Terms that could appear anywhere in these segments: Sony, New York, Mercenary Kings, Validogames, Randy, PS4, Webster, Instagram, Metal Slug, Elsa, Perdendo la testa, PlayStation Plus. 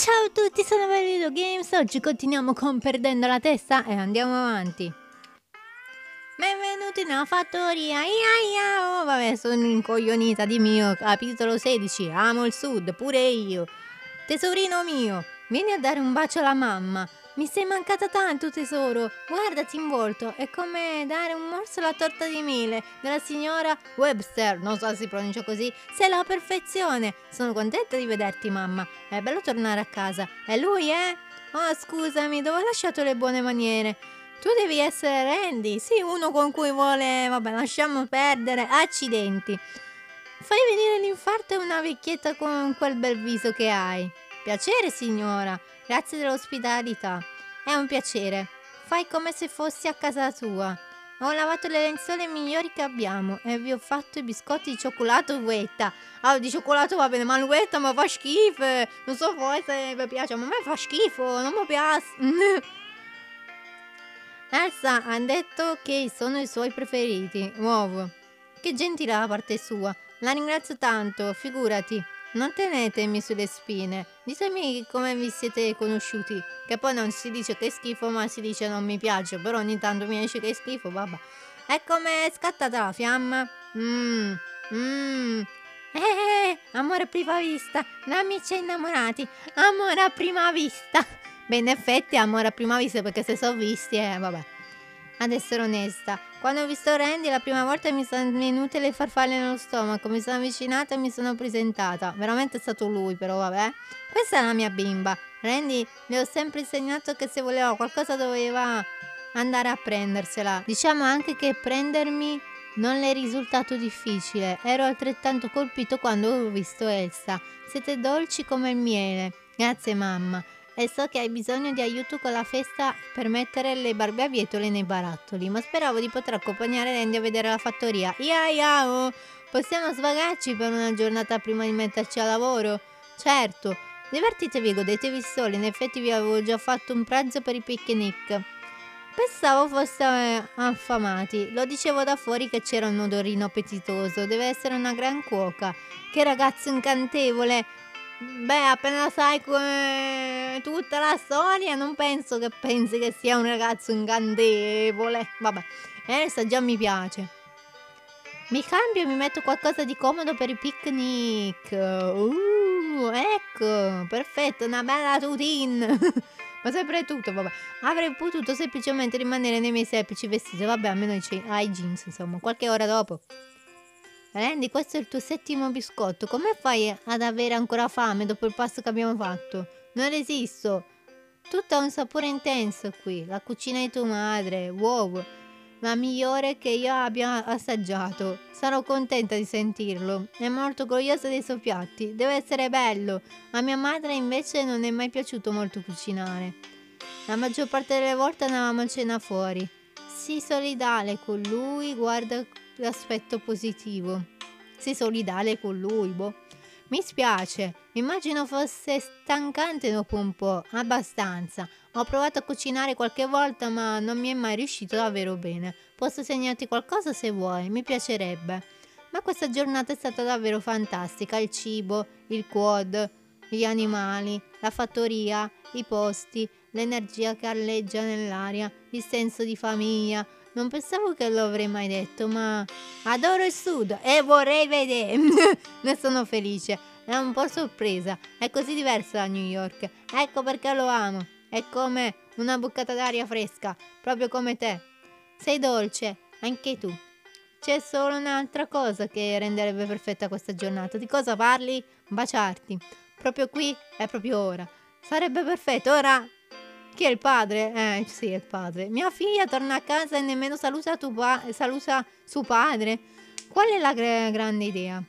Ciao a tutti, sono Validogames. Oggi continuiamo con Perdendo la testa e andiamo avanti. Benvenuti nella fattoria. Ia ia. Oh, vabbè, sono incoglionita di mio. Capitolo 16. Amo il sud, pure io. Tesorino mio, vieni a dare un bacio alla mamma. Mi sei mancata tanto, tesoro. Guardati in volto, è come dare un morso alla torta di mele della signora Webster, non so se si pronuncia così. Sei la perfezione. Sono contenta di vederti, mamma. È bello tornare a casa. E lui, eh? Oh, scusami, dove ho lasciato le buone maniere? Tu devi essere Randy. Sì, uno con cui vuole... Vabbè, lasciamo perdere. Accidenti. Fai venire l'infarto a una vecchietta con quel bel viso che hai. Piacere, signora. Grazie dell'ospitalità. È un piacere. Fai come se fossi a casa tua. Ho lavato le lenzuola migliori che abbiamo e vi ho fatto i biscotti di cioccolato Uetta. Ah, di cioccolato va bene, ma l'Uetta mi fa schifo. Non so voi se vi piace, ma a me fa schifo. Non mi piace. Elsa ha detto che sono i suoi preferiti. Wow. Che gentile la parte sua. La ringrazio tanto, figurati. Non tenetemi sulle spine. Ditemi come vi siete conosciuti. Che poi non si dice che è schifo, ma si dice non mi piace. Però ogni tanto mi dice che è schifo, vabbè. È come scattata la fiamma. Amore a prima vista. Da amici innamorati. Amore a prima vista. Beh, in effetti è amore a prima vista, perché se sono visti, vabbè. Ad essere onesta, quando ho visto Randy la prima volta mi sono venute le farfalle nello stomaco, mi sono avvicinata e mi sono presentata. Veramente è stato lui, però vabbè. Questa è la mia bimba. Randy, le ho sempre insegnato che se voleva qualcosa doveva andare a prendersela. Diciamo anche che prendermi non le è risultato difficile. Ero altrettanto colpito quando ho visto Elsa. Siete dolci come il miele. Grazie, mamma. E so che hai bisogno di aiuto con la festa per mettere le barbabietole nei barattoli, ma speravo di poter accompagnare Randy a vedere la fattoria. Ia ia. Possiamo svagarci per una giornata prima di metterci al lavoro? Certo, divertitevi, godetevi soli, in effetti vi avevo già fatto un pranzo per i picnic. Pensavo foste affamati, lo dicevo da fuori che c'era un odorino appetitoso, deve essere una gran cuoca. Che ragazzo incantevole! Beh, appena sai come tutta la storia, non penso che pensi che sia un ragazzo incantevole. Vabbè, Elsa già mi piace. Mi cambio e mi metto qualcosa di comodo per i picnic. Ecco, perfetto, una bella routine. Ma sempre tutto, vabbè. Avrei potuto semplicemente rimanere nei miei semplici vestiti. Vabbè, almeno ai jeans, insomma, qualche ora dopo. Randy, questo è il tuo settimo biscotto. Come fai ad avere ancora fame dopo il pasto che abbiamo fatto? Non resisto. Tutto ha un sapore intenso qui. La cucina di tua madre, wow, la migliore che io abbia assaggiato. Sarò contenta di sentirlo. È molto orgogliosa dei suoi piatti. Deve essere bello. A mia madre invece non è mai piaciuto molto cucinare. La maggior parte delle volte andavamo a cena fuori. Sii solidale con lui, guarda l'aspetto positivo. Sei solidale con lui, boh. Mi spiace, immagino fosse stancante dopo un po', abbastanza. Ho provato a cucinare qualche volta ma non mi è mai riuscito davvero bene. Posso segnarti qualcosa se vuoi, mi piacerebbe. Ma questa giornata è stata davvero fantastica, il cibo, il quad, gli animali, la fattoria, i posti, l'energia che galleggia nell'aria, il senso di famiglia. Non pensavo che lo avrei mai detto, ma adoro il sud e vorrei vedere. Ne sono felice, è un po' sorpresa, è così diversa da New York, ecco perché lo amo, è come una boccata d'aria fresca, proprio come te. Sei dolce, anche tu. C'è solo un'altra cosa che renderebbe perfetta questa giornata. Di cosa parli? Baciarti. Proprio qui e proprio ora. Sarebbe perfetto, ora... Chi è il padre? Sì, è il padre. Mia figlia torna a casa e nemmeno saluta, saluta suo padre. Qual è la grande idea?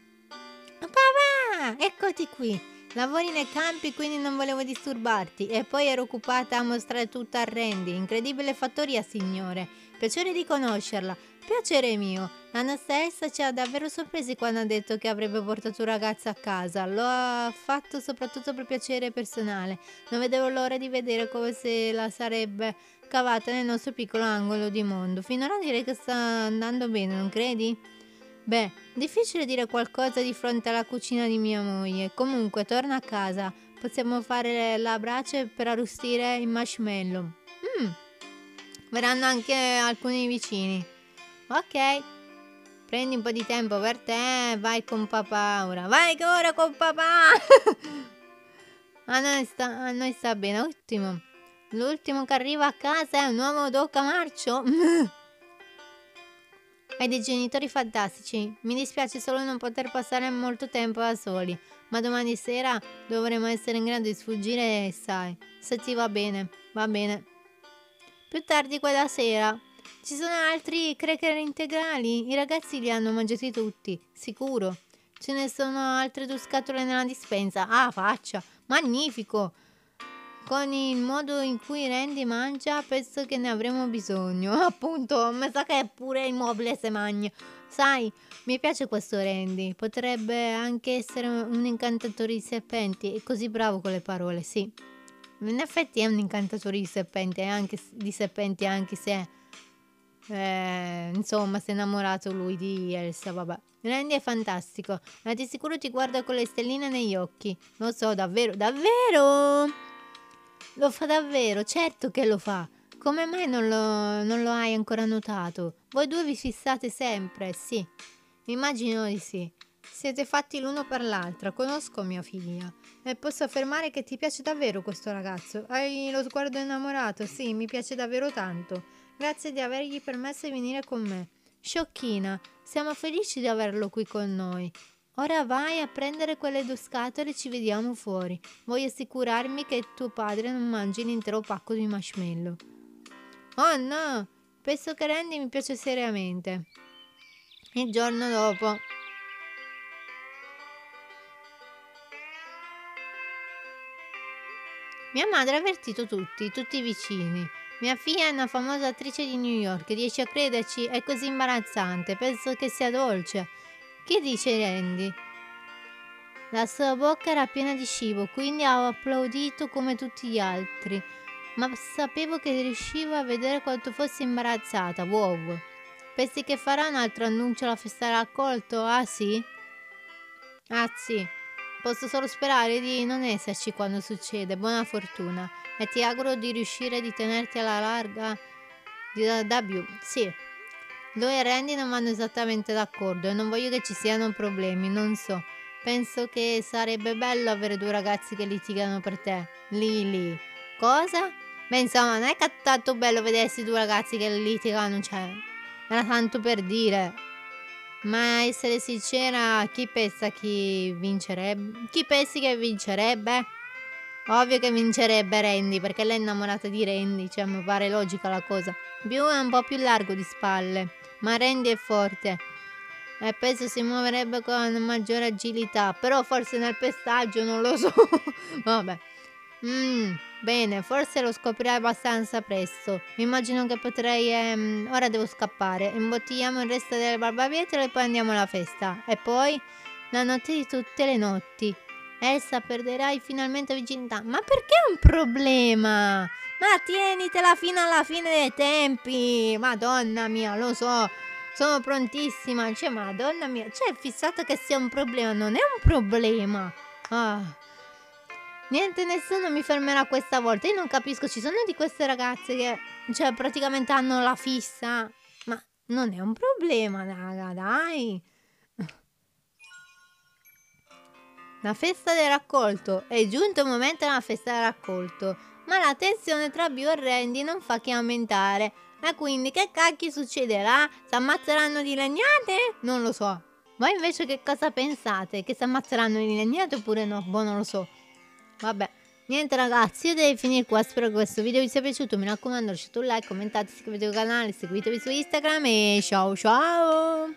Papà, eccoti qui. Lavori nei campi, quindi non volevo disturbarti. E poi ero occupata a mostrare tutto a Randy. Incredibile fattoria, signore. Piacere di conoscerla. Piacere mio. La nostra Elsa ci ha davvero sorpresi quando ha detto che avrebbe portato un ragazzo a casa. Lo ha fatto soprattutto per piacere personale. Non vedevo l'ora di vedere come se la sarebbe cavata nel nostro piccolo angolo di mondo. Finora direi che sta andando bene, non credi? Beh, difficile dire qualcosa di fronte alla cucina di mia moglie. Comunque, torna a casa. Possiamo fare la brace per arrostire il marshmallow. Verranno anche alcuni vicini. Ok. Prendi un po' di tempo per te. Vai con papà ora. Vai ora con papà. A noi sta bene. Ottimo. L'ultimo che arriva a casa è un uomo d'occamarcio. Hai dei genitori fantastici. Mi dispiace solo non poter passare molto tempo da soli. Ma domani sera dovremo essere in grado di sfuggire, sai. Se ti va bene. Va bene. Più tardi quella sera. Ci sono altri cracker integrali. I ragazzi li hanno mangiati tutti. Sicuro. Ce ne sono altre 2 scatole nella dispensa. Ah, faccia. Magnifico. Con il modo in cui Randy mangia penso che ne avremo bisogno. Appunto, mi sa che pure il mobile se mangia. Sai, mi piace questo Randy. Potrebbe anche essere un incantatore di serpenti. È così bravo con le parole, sì. In effetti è un incantatore di serpenti, anche se insomma si è innamorato lui di Elsa, vabbè. Randy è fantastico, ma di sicuro ti guarda con le stelline negli occhi. Lo so, davvero? Lo fa davvero, certo che lo fa. Come mai non lo hai ancora notato? Voi due vi fissate sempre, sì. Immagino di sì. Siete fatti l'uno per l'altra, conosco mia figlia. E posso affermare che ti piace davvero questo ragazzo. Hai lo sguardo innamorato, sì, mi piace davvero tanto. Grazie di avergli permesso di venire con me. Sciocchina, siamo felici di averlo qui con noi. Ora vai a prendere quelle 2 scatole e ci vediamo fuori. Voglio assicurarmi che tuo padre non mangi l'intero pacco di marshmallow. Oh no! Penso che Randy mi piace seriamente. Il giorno dopo. Mia madre ha avvertito tutti i vicini. Mia figlia è una famosa attrice di New York. Riesci a crederci? È così imbarazzante. Penso che sia dolce. Che dice Randy? La sua bocca era piena di cibo, quindi ho applaudito come tutti gli altri, ma sapevo che riuscivo a vedere quanto fosse imbarazzata. Wow! Pensi che farà un altro annuncio alla festa del raccolto? Ah sì? Ah sì, posso solo sperare di non esserci quando succede. Buona fortuna e ti auguro di riuscire a tenerti alla larga da più. Sì. Lui e Randy non vanno esattamente d'accordo e non voglio che ci siano problemi, non so. Penso che sarebbe bello avere 2 ragazzi che litigano per te. Lì. Cosa? Beh, insomma, non è che tanto bello vedersi 2 ragazzi che litigano, cioè. Era tanto per dire. Ma essere sincera, chi pensi che vincerebbe? Ovvio che vincerebbe Randy, perché lei è innamorata di Randy, cioè mi pare logica la cosa. Più è un po' più largo di spalle, ma Randy è forte e penso si muoverebbe con maggiore agilità, però forse nel pestaggio non lo so. Vabbè. Bene, forse lo scoprirai abbastanza presto. Immagino che potrei... ora devo scappare. Imbottigliamo il resto delle barbabietole e poi andiamo alla festa. E poi la notte di tutte le notti. Elsa, perderai finalmente virginità. Ma perché è un problema? Ma tienitela fino alla fine dei tempi. Madonna mia, lo so. Sono prontissima. Cioè, madonna mia. Cioè, è fissato che sia un problema. Non è un problema. Ah. Niente, nessuno mi fermerà questa volta. Io non capisco. Ci sono di queste ragazze che, cioè, praticamente hanno la fissa. Ma non è un problema, raga, dai. La festa del raccolto. È giunto il momento della festa del raccolto. Ma la tensione tra Bio e Randy non fa che aumentare. Ma quindi che cacchio succederà? Si ammazzeranno di legnate? Non lo so. Voi invece che cosa pensate? Che si ammazzeranno di legnate oppure no? Boh, non lo so. Vabbè. Niente ragazzi, io devo finire qua. Spero che questo video vi sia piaciuto. Mi raccomando, lasciate un like, commentate, iscrivetevi al canale, seguitevi su Instagram e ciao ciao!